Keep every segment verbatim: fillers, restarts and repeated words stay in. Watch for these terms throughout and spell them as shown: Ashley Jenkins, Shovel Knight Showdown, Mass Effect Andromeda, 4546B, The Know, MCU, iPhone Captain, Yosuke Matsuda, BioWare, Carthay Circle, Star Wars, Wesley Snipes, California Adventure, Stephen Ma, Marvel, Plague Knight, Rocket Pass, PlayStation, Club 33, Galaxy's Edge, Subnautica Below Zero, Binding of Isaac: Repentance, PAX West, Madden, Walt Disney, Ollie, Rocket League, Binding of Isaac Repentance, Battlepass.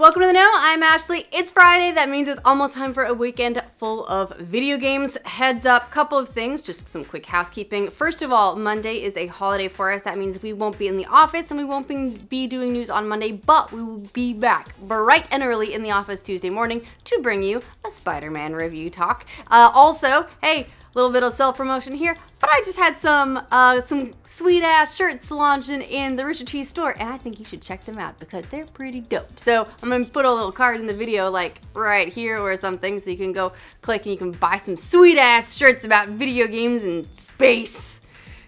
Welcome to The Know, I'm Ashley. It's Friday, that means it's almost time for a weekend full of video games. Heads up, couple of things, just some quick housekeeping. First of all, Monday is a holiday for us. That means we won't be in the office and we won't be doing news on Monday, but we will be back bright and early in the office Tuesday morning to bring you a Spider-Man review talk. Uh, also, hey, a little bit of self-promotion here, but I just had some uh, some sweet-ass shirts launched in, in the Richard Cheese store, and I think you should check them out because they're pretty dope. So I'm gonna put a little card in the video, like right here or something, so you can go click and you can buy some sweet-ass shirts about video games and space,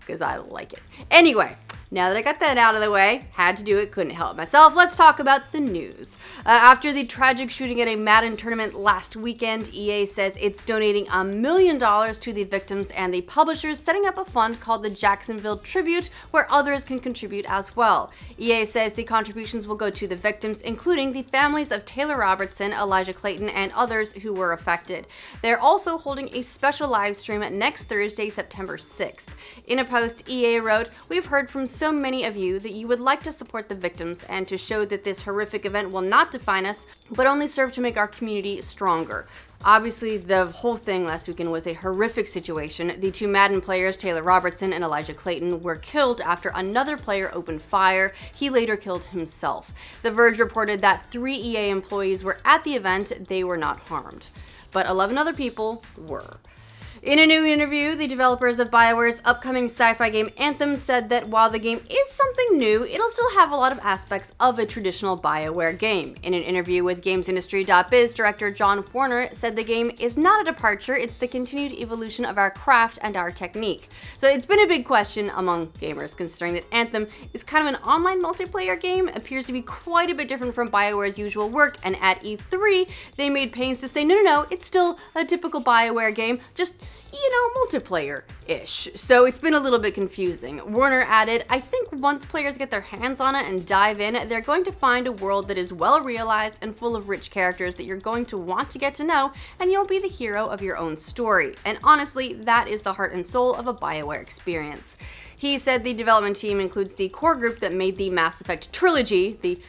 because I like it. Anyway. Now that I got that out of the way, had to do it, couldn't help myself, let's talk about the news. Uh, after the tragic shooting at a Madden tournament last weekend, E A says it's donating a million dollars to the victims and the publishers, setting up a fund called the Jacksonville Tribute, where others can contribute as well. E A says the contributions will go to the victims, including the families of Taylor Robertson, Elijah Clayton, and others who were affected. They're also holding a special live stream next Thursday, September sixth. In a post, E A wrote, "We've heard from so many of you that you would like to support the victims and to show that this horrific event will not define us, but only serve to make our community stronger." Obviously, the whole thing last weekend was a horrific situation. The two Madden players, Taylor Robertson and Elijah Clayton, were killed after another player opened fire. He later killed himself. The Verge reported that three E A employees were at the event. They were not harmed, but eleven other people were. In a new interview, the developers of BioWare's upcoming sci-fi game Anthem said that while the game is something new, it'll still have a lot of aspects of a traditional BioWare game. In an interview with Games Industry dot biz, director John Warner said the game is not a departure, it's the continued evolution of our craft and our technique. So it's been a big question among gamers, considering that Anthem is kind of an online multiplayer game, appears to be quite a bit different from BioWare's usual work, and at E three, they made pains to say, no, no, no, it's still a typical BioWare game, just, you know, multiplayer-ish. So it's been a little bit confusing. Warner added, "I think once players get their hands on it and dive in, they're going to find a world that is well realized and full of rich characters that you're going to want to get to know, and you'll be the hero of your own story. And honestly, that is the heart and soul of a BioWare experience." He said the development team includes the core group that made the Mass Effect trilogy, the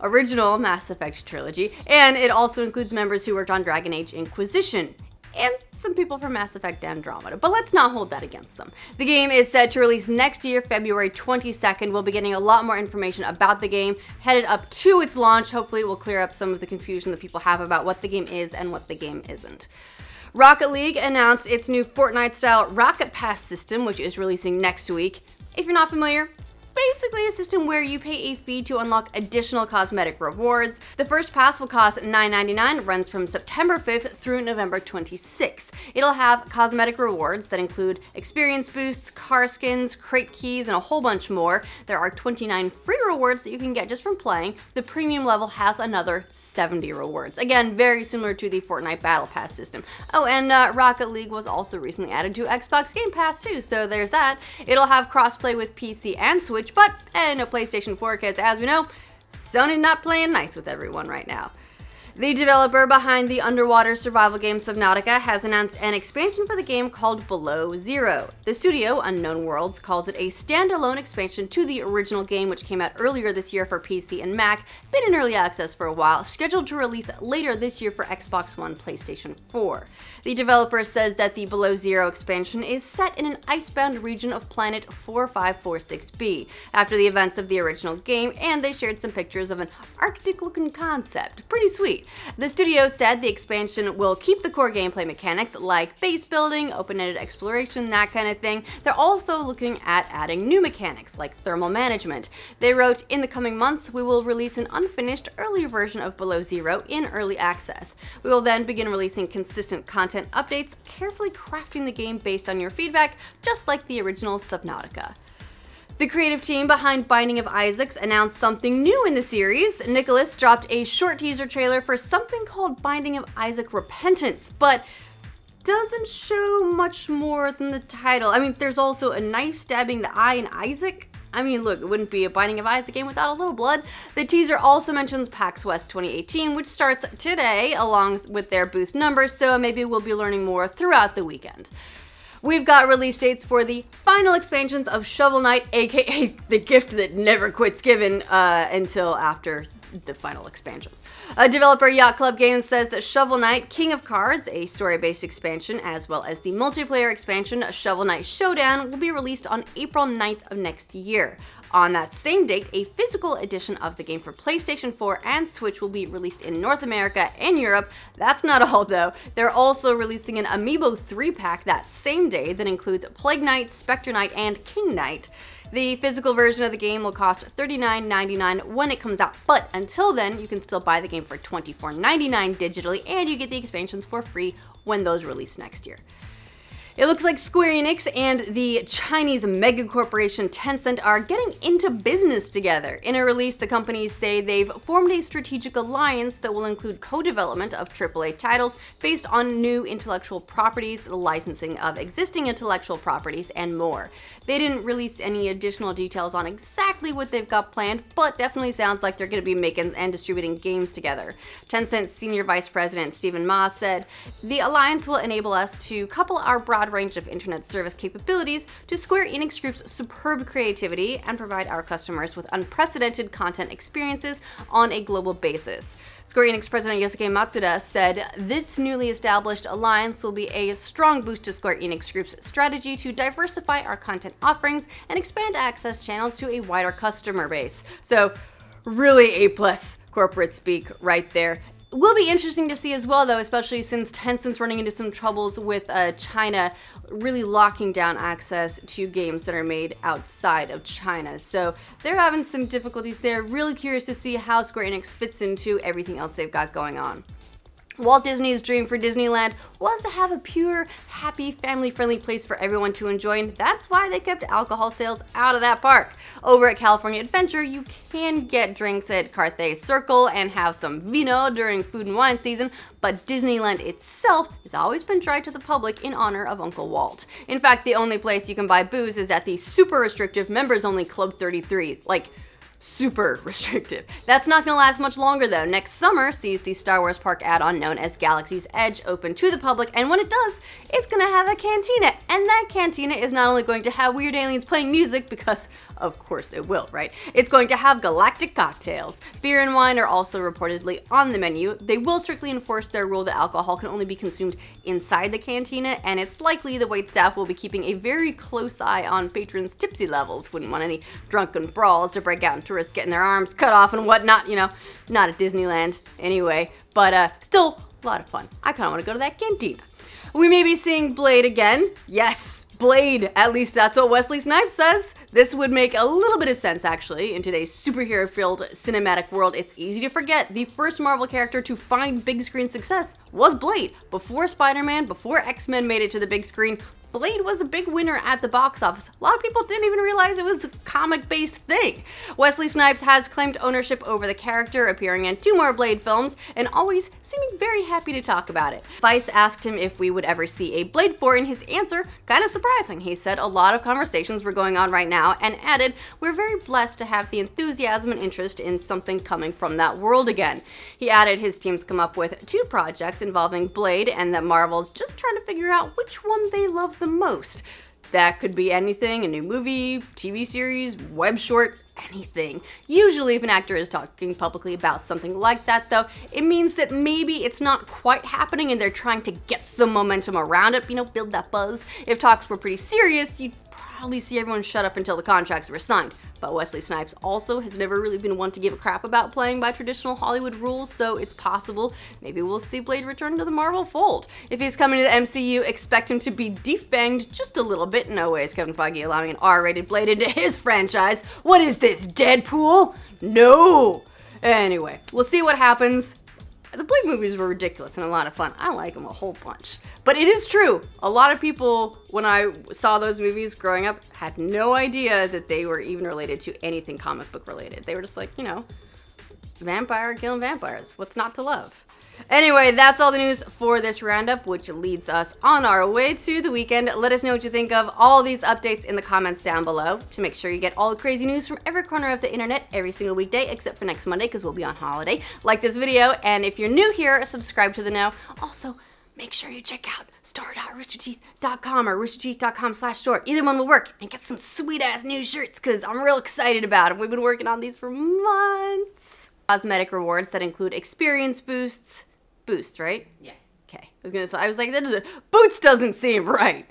original Mass Effect trilogy, and it also includes members who worked on Dragon Age Inquisition, and some people from Mass Effect Andromeda, but let's not hold that against them. The game is set to release next year, February twenty-second. We'll be getting a lot more information about the game headed up to its launch. Hopefully it will clear up some of the confusion that people have about what the game is and what the game isn't. Rocket League announced its new Fortnite-style Rocket Pass system, which is releasing next week. If you're not familiar, basically a system where you pay a fee to unlock additional cosmetic rewards. The first pass will cost nine ninety-nine, runs from September fifth through November twenty-sixth. It'll have cosmetic rewards that include experience boosts, car skins, crate keys, and a whole bunch more. There are twenty-nine free rewards that you can get just from playing. The premium level has another seventy rewards. Again, very similar to the Fortnite Battle Pass system. Oh, and uh, Rocket League was also recently added to Xbox Game Pass too, so there's that. It'll have crossplay with P C and Switch, but eh, no PlayStation four kids. As we know, Sony's not playing nice with everyone right now. The developer behind the underwater survival game Subnautica has announced an expansion for the game called Below Zero. The studio, Unknown Worlds, calls it a standalone expansion to the original game, which came out earlier this year for P C and Mac, been in early access for a while, scheduled to release later this year for Xbox One, PlayStation four. The developer says that the Below Zero expansion is set in an icebound region of planet four five four six B, after the events of the original game, and they shared some pictures of an Arctic-looking concept. Pretty sweet. The studio said the expansion will keep the core gameplay mechanics like base building, open-ended exploration, that kind of thing. They're also looking at adding new mechanics like thermal management. They wrote, "In the coming months, we will release an unfinished, earlier version of Below Zero in early access. We will then begin releasing consistent content updates, carefully crafting the game based on your feedback, just like the original Subnautica." The creative team behind Binding of Isaac announced something new in the series. Nicholas dropped a short teaser trailer for something called Binding of Isaac Repentance, but doesn't show much more than the title. I mean, there's also a knife stabbing the eye in Isaac. I mean, look, it wouldn't be a Binding of Isaac game without a little blood. The teaser also mentions PAX West twenty eighteen, which starts today along with their booth number, so maybe we'll be learning more throughout the weekend. We've got release dates for the final expansions of Shovel Knight, aka the gift that never quits giving, uh, until after the final expansions. Uh, developer Yacht Club Games says that Shovel Knight King of Cards, a story-based expansion, as well as the multiplayer expansion Shovel Knight Showdown, will be released on April ninth of next year. On that same date, a physical edition of the game for PlayStation four and Switch will be released in North America and Europe. That's not all, though. They're also releasing an Amiibo three pack that same day that includes Plague Knight, Spectre Knight, and King Knight. The physical version of the game will cost thirty-nine ninety-nine dollars when it comes out, but until then, you can still buy the game for twenty-four ninety-nine dollars digitally, and you get the expansions for free when those release next year. It looks like Square Enix and the Chinese mega corporation Tencent are getting into business together. In a release, the companies say they've formed a strategic alliance that will include co-development of triple A titles based on new intellectual properties, the licensing of existing intellectual properties, and more. They didn't release any additional details on exactly what they've got planned, but definitely sounds like they're going to be making and distributing games together. Tencent Senior Vice President Stephen Ma said, "The alliance will enable us to couple our broad range of internet service capabilities to Square Enix Group's superb creativity and provide our customers with unprecedented content experiences on a global basis." Square Enix President Yosuke Matsuda said, "This newly established alliance will be a strong boost to Square Enix Group's strategy to diversify our content offerings and expand access channels to a wider customer base." So really A-plus corporate speak right there. Will be interesting to see as well, though, especially since Tencent's running into some troubles with uh, China really locking down access to games that are made outside of China. So they're having some difficulties there. Really curious to see how Square Enix fits into everything else they've got going on. Walt Disney's dream for Disneyland was to have a pure, happy, family-friendly place for everyone to enjoy, and that's why they kept alcohol sales out of that park. Over at California Adventure, you can get drinks at Carthay Circle and have some vino during food and wine season, but Disneyland itself has always been dry to the public in honor of Uncle Walt. In fact, the only place you can buy booze is at the super restrictive members-only Club thirty-three. Like, super restrictive. That's not going to last much longer, though. Next summer sees the Star Wars park add-on known as Galaxy's Edge open to the public, and when it does, it's going to have a cantina. And that cantina is not only going to have Weird Aliens playing music, because of course it will, right? It's going to have galactic cocktails. Beer and wine are also reportedly on the menu. They will strictly enforce their rule that alcohol can only be consumed inside the cantina, and it's likely the waitstaff will be keeping a very close eye on patrons' tipsy levels. Wouldn't want any drunken brawls to break out into tourists getting their arms cut off and whatnot, you know, not at Disneyland anyway, but uh, still a lot of fun. I kind of want to go to that cantina. We may be seeing Blade again. Yes, Blade. At least that's what Wesley Snipes says. This would make a little bit of sense, actually. In today's superhero-filled cinematic world, it's easy to forget the first Marvel character to find big screen success was Blade. Before Spider-Man, before X-Men made it to the big screen, Blade was a big winner at the box office. A lot of people didn't even realize it was a comic-based thing. Wesley Snipes has claimed ownership over the character, appearing in two more Blade films, and always seeming very happy to talk about it. Vice asked him if we would ever see a Blade four, and his answer, kind of surprising. He said, "A lot of conversations were going on right now," and added, "We're very blessed to have the enthusiasm and interest in something coming from that world again." He added his team's come up with two projects involving Blade, and that Marvel's just trying to figure out which one they love the most. That could be anything, a new movie, T V series, web short, anything. Usually if an actor is talking publicly about something like that, though, it means that maybe it's not quite happening and they're trying to get some momentum around it, you know, build that buzz. If talks were pretty serious, you'd probably see everyone shut up until the contracts were signed. But Wesley Snipes also has never really been one to give a crap about playing by traditional Hollywood rules, so it's possible maybe we'll see Blade return to the Marvel fold. If he's coming to the M C U, expect him to be defanged just a little bit. No way is Kevin Feige allowing an R rated Blade into his franchise. What is this, Deadpool? No! Anyway, we'll see what happens. The Blade movies were ridiculous and a lot of fun. I like them a whole bunch. But it is true, a lot of people, when I saw those movies growing up, had no idea that they were even related to anything comic book related. They were just like, you know, vampire killing vampires. What's not to love? Anyway, that's all the news for this roundup, which leads us on our way to the weekend. Let us know what you think of all these updates in the comments down below. To make sure you get all the crazy news from every corner of the internet every single weekday, except for next Monday, because we'll be on holiday. Like this video, and if you're new here, subscribe to The Know. Also, make sure you check out store dot rooster teeth dot com or rooster teeth dot com slash store. Either one will work, and get some sweet-ass new shirts, because I'm real excited about them. We've been working on these for months. cosmetic rewards that include experience boosts. Boosts, right? Yeah. Okay. I was gonna say, I was like, that is a, boots doesn't seem right.